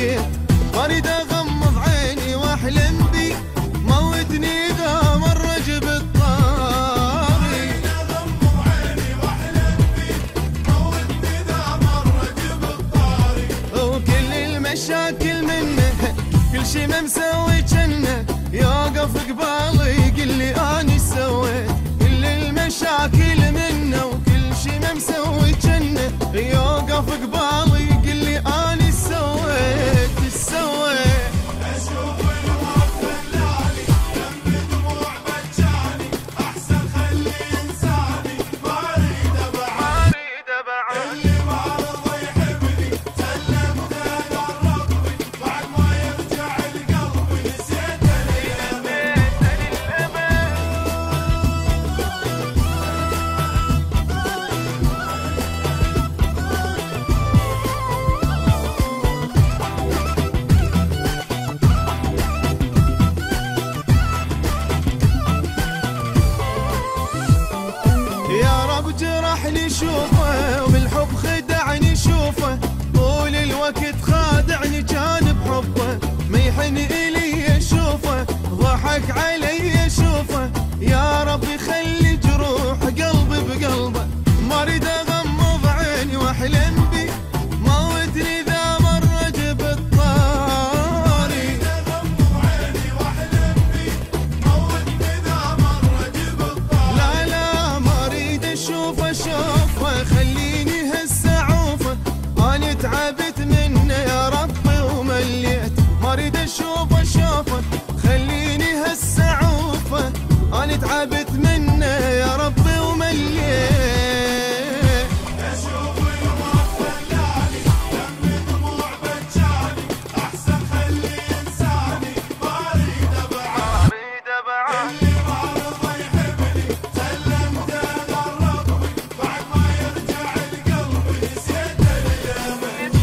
ساكت، ما اريد اغمض عيني واحلم بي، موتني اذا مر جبت الطاري، ما اريد اغمض عيني واحلم بي، موتني اذا مر جبت الطاري. وكل المشاكل منه كل شي ما مسوي جنه، يوقف قبالي يقول لي اني سويت. كل المشاكل منه وكل شي ما مسوي جنه، يوقف قبالي يقول لي اني سويت. ايش سويت؟ اشوف الوقت دلاني، دم دموع بجاني، احسن خلي انساني، ما اريد ابعد. اللي ما رضى يحبني سلمته لربي، بعد ما يرجع لقلبي نسيته للابد. يا رب جرحني شوفه، وبالحب خدعني شوفه، طول الوقت خادعني كان بحبه، ميحن الي اشوفه، ضحك علي اشوفه. يا رب خلي جروح قلبي بقلبه، ما اريد اغمض عيني واحلم بي، موتني ذا مره جبت طاري. لا لا ما اريد اشوفه شوفه، خليني هسه اعوفه، انا تعبت منه يا ربي ومليت، ما اريد اشوفه شوفه، خليني هسه اعوفه، انا تعبت منه يا ربي ومليت. اشوف الوقت دلاني، دم دموع بجاني، احسن خلي انساني، ما اريد ابعد. اللي ما رضى يحبني سلمته لربي، بعد ما يرجع لقلبي نسيته للابد.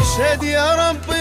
اشهد يا رب